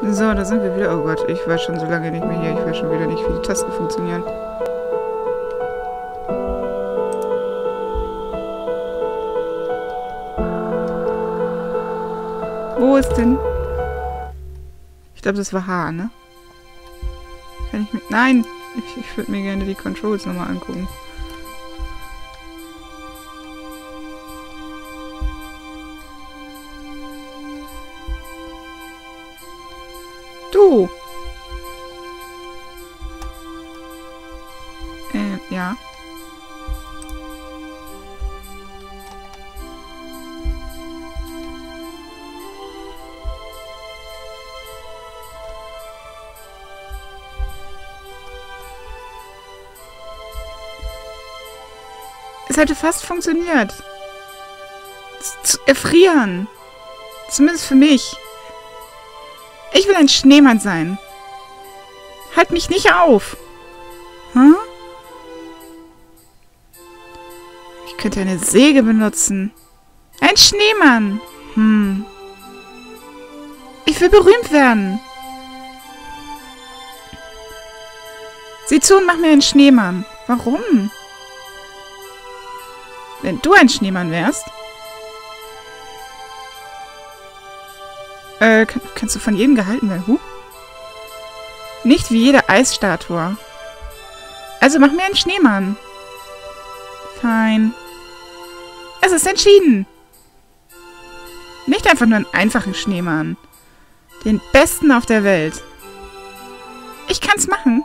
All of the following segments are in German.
So, da sind wir wieder. Oh Gott, ich war schon so lange nicht mehr hier. Ich weiß schon wieder nicht, wie die Tasten funktionieren. Wo ist denn? Ich glaube, das war H, ne? Kann ich mir... Nein! Ich würde mir gerne die Controls nochmal angucken. Du! Ja. Es hätte fast funktioniert. Zu erfrieren. Zumindest für mich. Ich will ein Schneemann sein. Halt mich nicht auf. Hm? Ich könnte eine Säge benutzen. Ein Schneemann. Hm. Ich will berühmt werden. Sieh zu und mach mir einen Schneemann. Warum? Wenn du ein Schneemann wärst... Kannst du von jedem gehalten werden? Huh? Nicht wie jede Eisstatue. Also mach mir einen Schneemann. Fein. Es ist entschieden. Nicht einfach nur einen einfachen Schneemann. Den besten auf der Welt. Ich kann's machen.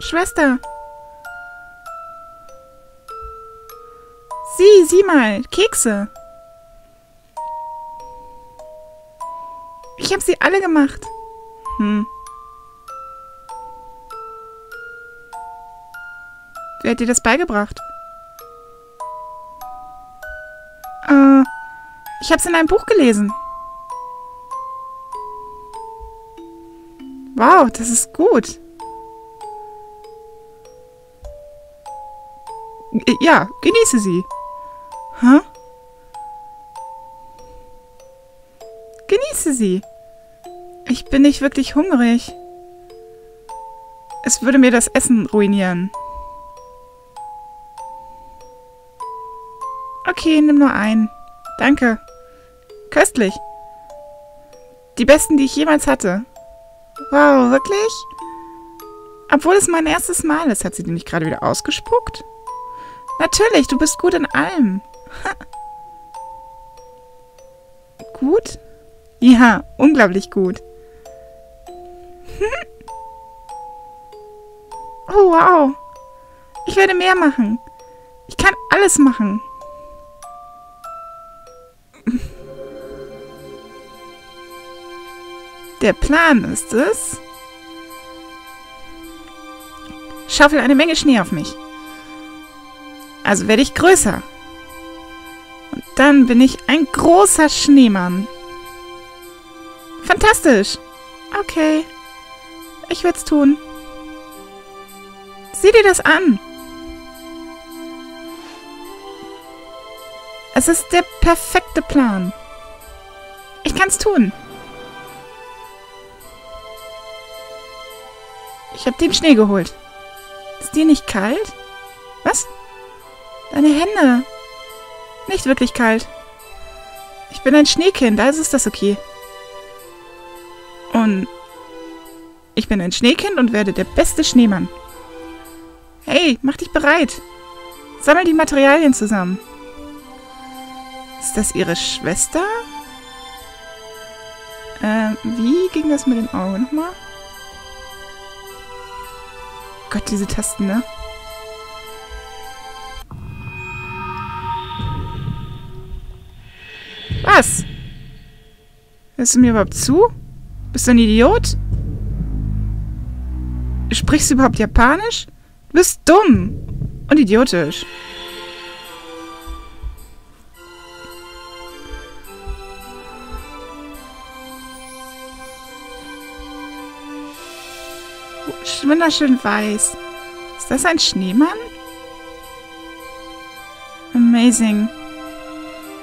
Schwester. Sieh mal. Kekse. Ich habe sie alle gemacht. Hm. Wer hat dir das beigebracht? Ich habe es in einem Buch gelesen. Wow, das ist gut. Ja, genieße sie. Huh? Genieße sie. Ich bin nicht wirklich hungrig. Es würde mir das Essen ruinieren. Okay, nimm nur einen. Danke. Köstlich. Die besten, die ich jemals hatte. Wow, wirklich? Obwohl es mein erstes Mal ist, hat sie die nicht gerade wieder ausgespuckt? Natürlich, du bist gut in allem. Gut? Ja, unglaublich gut. Oh, wow. Ich werde mehr machen. Ich kann alles machen. Der Plan ist es... Schaufel eine Menge Schnee auf mich. Also werde ich größer. Und dann bin ich ein großer Schneemann. Fantastisch. Okay. Ich werde es tun. Sieh dir das an. Es ist der perfekte Plan. Ich kann es tun. Ich habe den Schnee geholt. Ist dir nicht kalt? Was? Deine Hände. Nicht wirklich kalt. Ich bin ein Schneekind, also ist das okay. Und ich bin ein Schneekind und werde der beste Schneemann. Hey, mach dich bereit. Sammel die Materialien zusammen. Ist das ihre Schwester? Wie ging das mit dem Auge nochmal? Gott, diese Tasten, ne? Was? Hörst du mir überhaupt zu? Bist du ein Idiot? Sprichst du überhaupt Japanisch? Du bist dumm und idiotisch. Wunderschön weiß. Ist das ein Schneemann? Amazing.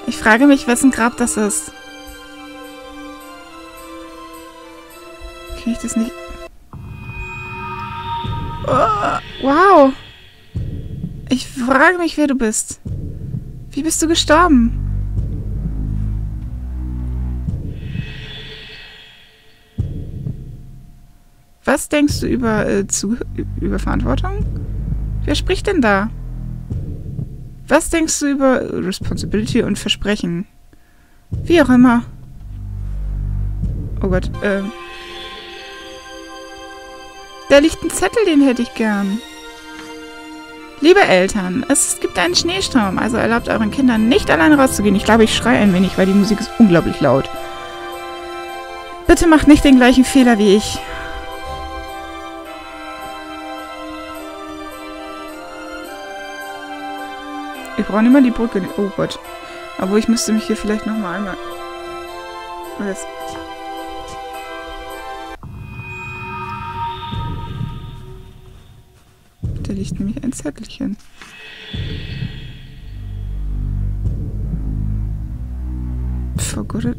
Ich frage mich, wessen Grab das ist. Kann ich das nicht... Oh, wow. Ich frage mich, wer du bist. Wie bist du gestorben? Was denkst du über Verantwortung? Wer spricht denn da? Was denkst du über Responsibility und Versprechen? Wie auch immer. Oh Gott, Da liegt ein Zettel, den hätte ich gern. Liebe Eltern, es gibt einen Schneesturm, also erlaubt euren Kindern nicht alleine rauszugehen. Ich glaube, ich schreie ein wenig, weil die Musik ist unglaublich laut. Bitte macht nicht den gleichen Fehler wie ich. Wir brauchen immer die Brücke. Oh Gott. Aber ich müsste mich hier vielleicht nochmal einmal... Was? Da liegt nämlich ein Zettelchen. Forgot it.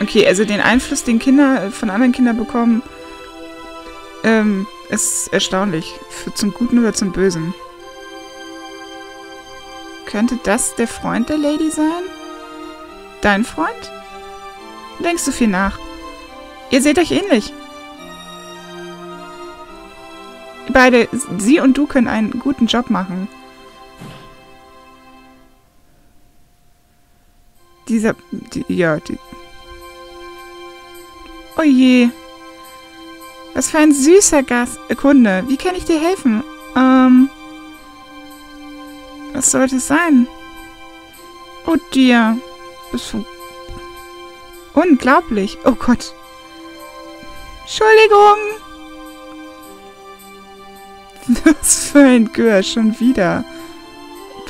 Okay, also den Einfluss, den Kinder von anderen Kindern bekommen, ist erstaunlich. Zum Guten oder zum Bösen. Könnte das der Freund der Lady sein? Dein Freund? Denkst du viel nach? Ihr seht euch ähnlich. Beide, sie und du, können einen guten Job machen. Oh je. Was für ein süßer Kunde. Wie kann ich dir helfen? Was sollte es sein? Oh dir. Bist du... Unglaublich. Oh Gott. Entschuldigung! Was für ein Gör, schon wieder.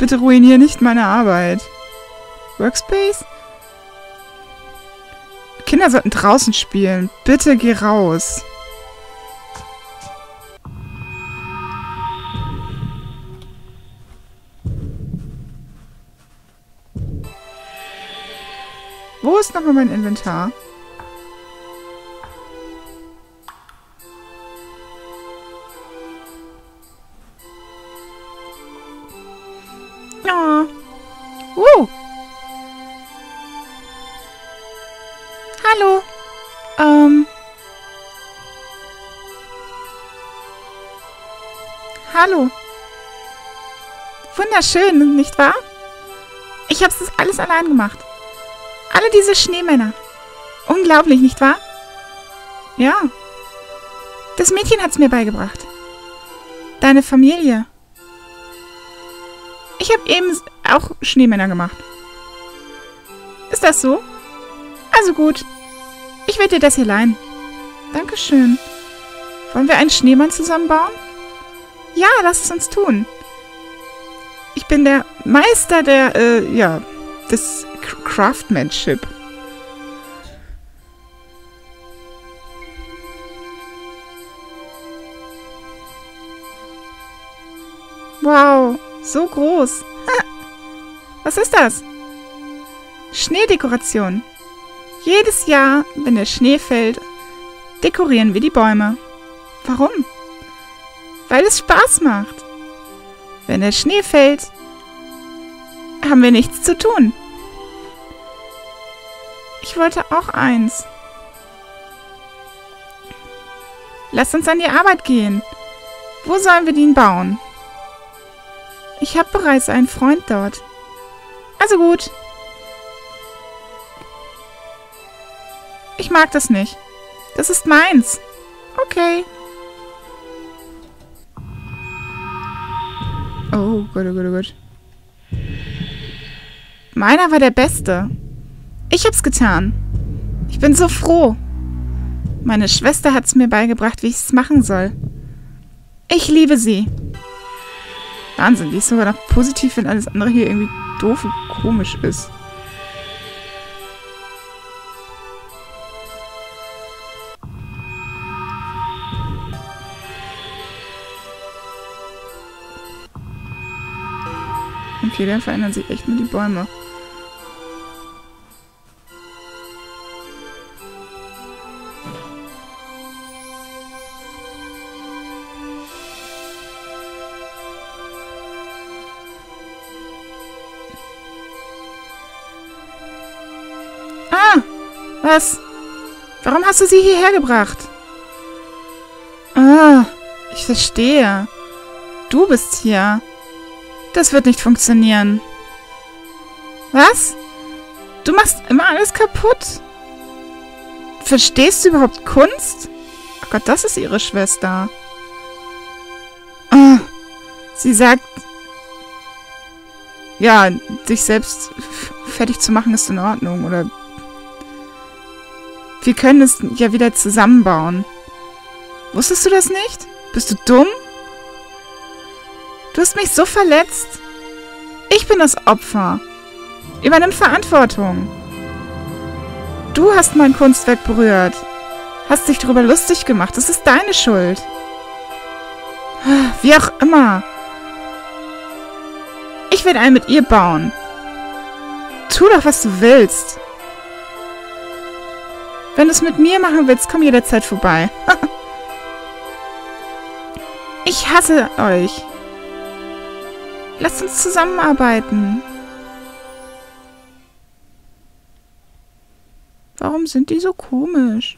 Bitte ruinier nicht meine Arbeit. Workspace? Kinder sollten draußen spielen. Bitte geh raus. Wo ist nochmal mein Inventar? Hallo. Hallo. Wunderschön, nicht wahr? Ich hab's das alles allein gemacht. Alle diese Schneemänner. Unglaublich, nicht wahr? Ja. Das Mädchen hat's mir beigebracht. Deine Familie. Ich habe eben auch Schneemänner gemacht. Ist das so? Also gut. Ich werde dir das hier leihen. Dankeschön. Wollen wir einen Schneemann zusammenbauen? Ja, lass es uns tun. Ich bin der Meister des Craftsmanship. Wow, so groß. Ha. Was ist das? Schneedekoration. Jedes Jahr, wenn der Schnee fällt, dekorieren wir die Bäume. Warum? Weil es Spaß macht. Wenn der Schnee fällt, haben wir nichts zu tun. Ich wollte auch eins. Lasst uns an die Arbeit gehen. Wo sollen wir den bauen? Ich habe bereits einen Freund dort. Also gut. Ich mag das nicht. Das ist meins. Okay. Oh Gott, oh Gott, oh Gott. Meiner war der Beste. Ich hab's getan. Ich bin so froh. Meine Schwester hat's mir beigebracht, wie ich es machen soll. Ich liebe sie. Wahnsinn, die ist sogar noch positiv, wenn alles andere hier irgendwie doof und komisch ist. Okay, dann verändern sich echt nur die Bäume. Was? Warum hast du sie hierher gebracht? Ah, ich verstehe. Du bist hier. Das wird nicht funktionieren. Was? Du machst immer alles kaputt? Verstehst du überhaupt Kunst? Ach Gott, das ist ihre Schwester. Ah, sie sagt... Ja, dich selbst fertig zu machen ist in Ordnung, oder? Wir können es ja wieder zusammenbauen. Wusstest du das nicht? Bist du dumm? Du hast mich so verletzt. Ich bin das Opfer. Übernimm Verantwortung. Du hast mein Kunstwerk berührt. Hast dich darüber lustig gemacht. Das ist deine Schuld. Wie auch immer. Ich werde einen mit ihr bauen. Tu doch, was du willst. Wenn du es mit mir machen willst, komm jederzeit vorbei. Ich hasse euch. Lasst uns zusammenarbeiten. Warum sind die so komisch?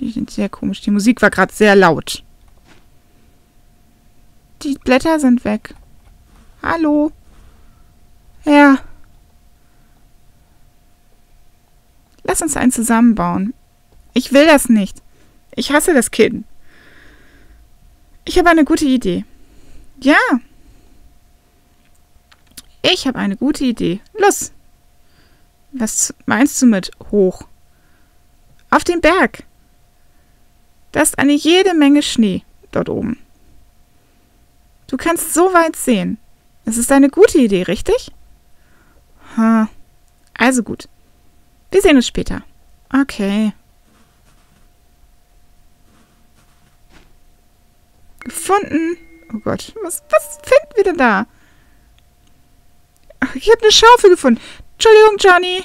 Die sind sehr komisch. Die Musik war gerade sehr laut. Die Blätter sind weg. Hallo? Ja. Lass uns einen zusammenbauen. Ich will das nicht. Ich hasse das Kind. Ich habe eine gute Idee. Ja. Ich habe eine gute Idee. Los. Was meinst du mit hoch? Auf den Berg. Da ist eine jede Menge Schnee dort oben. Du kannst so weit sehen. Das ist eine gute Idee, richtig? Ha. Also gut. Wir sehen uns später. Okay. Gefunden. Oh Gott, was finden wir denn da? Ach, ich habe eine Schaufel gefunden. Entschuldigung, Johnny.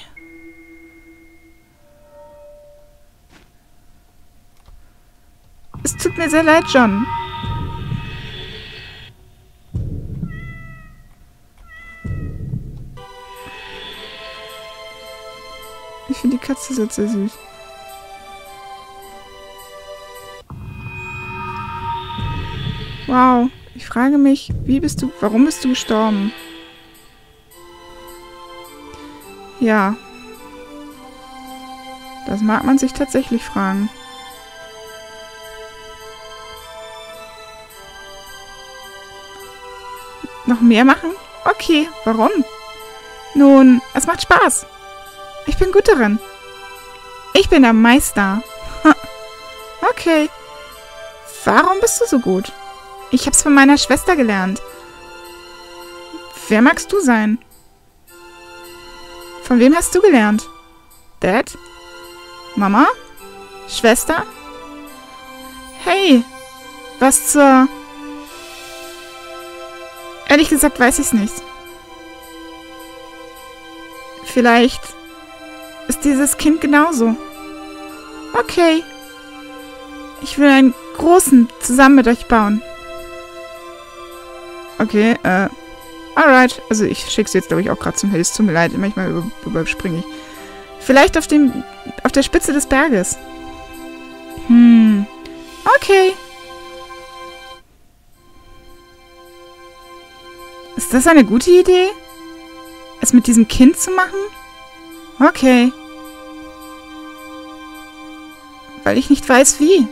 Es tut mir sehr leid, John. Ich finde die Katze so sehr süß. Wow, ich frage mich, warum bist du gestorben? Ja. Das mag man sich tatsächlich fragen. Noch mehr machen? Okay, warum? Nun, es macht Spaß. Ich bin gut darin. Ich bin der Meister. Okay. Warum bist du so gut? Ich hab's von meiner Schwester gelernt. Wer magst du sein? Von wem hast du gelernt? Dad? Mama? Schwester? Hey! Was zur... Ehrlich gesagt weiß ich's nicht. Vielleicht... ist dieses Kind genauso. Okay. Ich will einen großen zusammen mit euch bauen. Okay, alright. Also ich schicke sie jetzt, glaube ich, auch gerade zum Hill. Es tut mir leid, manchmal überspringe ich. Vielleicht auf der Spitze des Berges. Okay. Ist das eine gute Idee? Es mit diesem Kind zu machen? Okay. Weil ich nicht weiß, wie.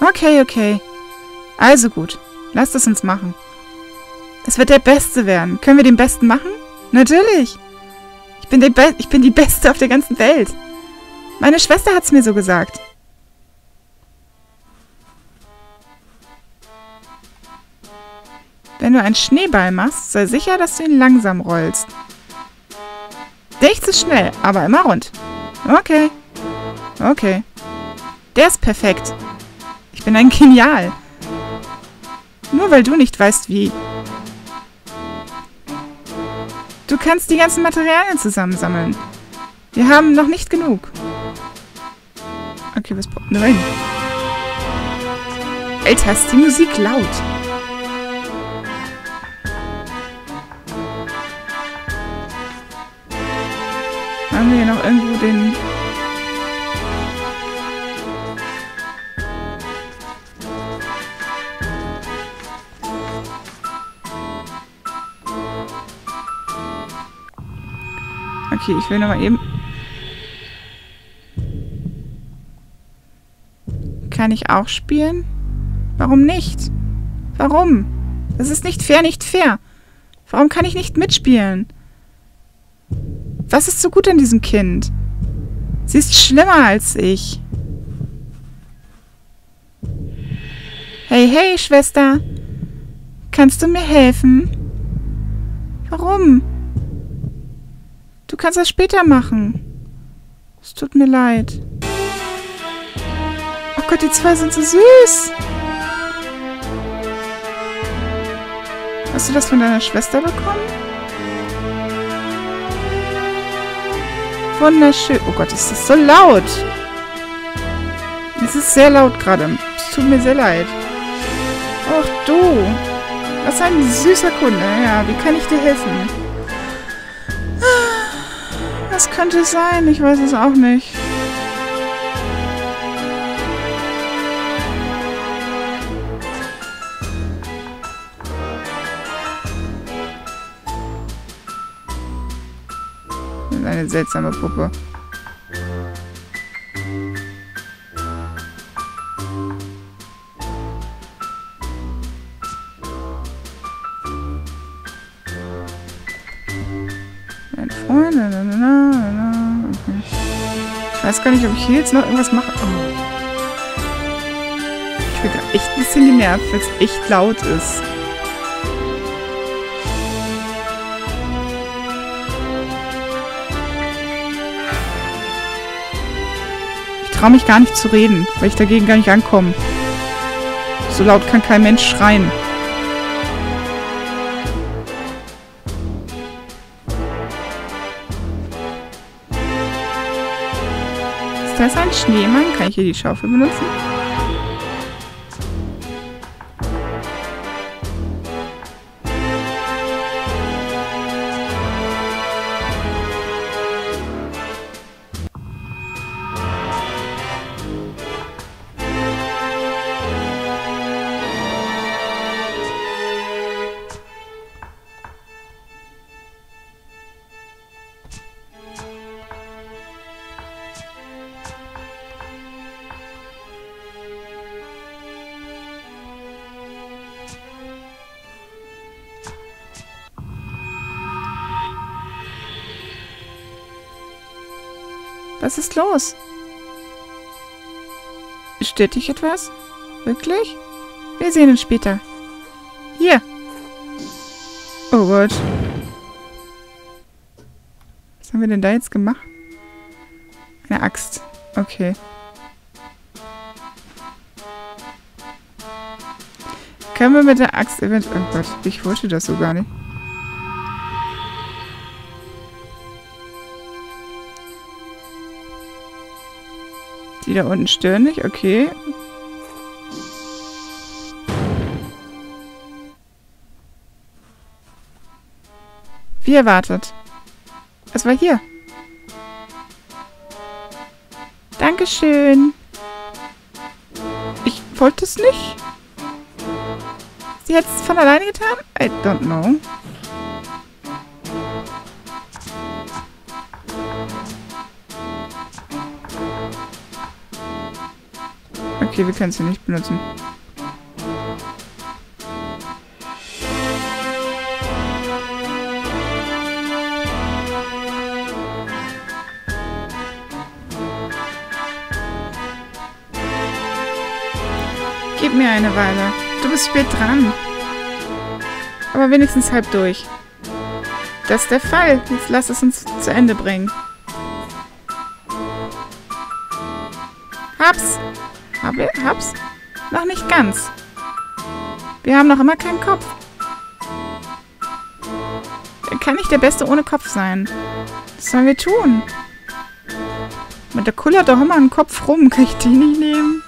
Okay, okay. Also gut. Lasst es uns machen. Es wird der Beste werden. Können wir den Besten machen? Natürlich. Ich bin die Beste auf der ganzen Welt. Meine Schwester hat's mir so gesagt. Wenn du einen Schneeball machst, sei sicher, dass du ihn langsam rollst. Nicht zu schnell, aber immer rund. Okay. Okay. Der ist perfekt. Ich bin ein Genial. Nur weil du nicht weißt, wie. Du kannst die ganzen Materialien zusammensammeln. Wir haben noch nicht genug. Okay, was brauchen wir denn? Alter, ist die Musik laut. wir hier noch irgendwo den... Okay, ich will nochmal eben... Kann ich auch spielen? Warum nicht? Warum? Das ist nicht fair, nicht fair. Warum kann ich nicht mitspielen? Was ist so gut an diesem Kind? Sie ist schlimmer als ich. Hey, hey, Schwester. Kannst du mir helfen? Warum? Du kannst das später machen. Es tut mir leid. Oh Gott, die zwei sind so süß. Hast du das von deiner Schwester bekommen? Wunderschön. Oh Gott, ist das so laut. Es ist sehr laut gerade. Es tut mir sehr leid. Ach du. Was ein süßer Kunde. Ja, wie kann ich dir helfen? Was könnte es sein? Ich weiß es auch nicht. Eine seltsame Puppe. Mein Freund. Na, na, na, na. Okay. Ich weiß gar nicht, ob ich hier jetzt noch irgendwas mache. Oh. Ich bin da echt ein bisschen genervt, weil es echt laut ist. Ich traue mich gar nicht zu reden, weil ich dagegen gar nicht ankomme. So laut kann kein Mensch schreien. Ist das ein Schneemann? Kann ich hier die Schaufel benutzen? Was ist los? Stört dich etwas? Wirklich? Wir sehen uns später. Hier. Oh Gott. Was haben wir denn da jetzt gemacht? Eine Axt. Okay. Können wir mit der Axt eventuell... Oh Gott, ich wollte das so gar nicht. Die da unten stören nicht? Okay. Wie erwartet. Es war hier. Dankeschön. Ich wollte es nicht. Sie hat es von alleine getan? I don't know. Okay, wir können es hier nicht benutzen. Gib mir eine Weile. Du bist spät dran. Aber wenigstens halb durch. Das ist der Fall. Jetzt lass es uns zu Ende bringen. Hab's! Hab's? Noch nicht ganz. Wir haben noch immer keinen Kopf. Er kann nicht der Beste ohne Kopf sein. Was sollen wir tun? Mit der Kuller doch immer einen Kopf rum. Kann ich die nicht nehmen?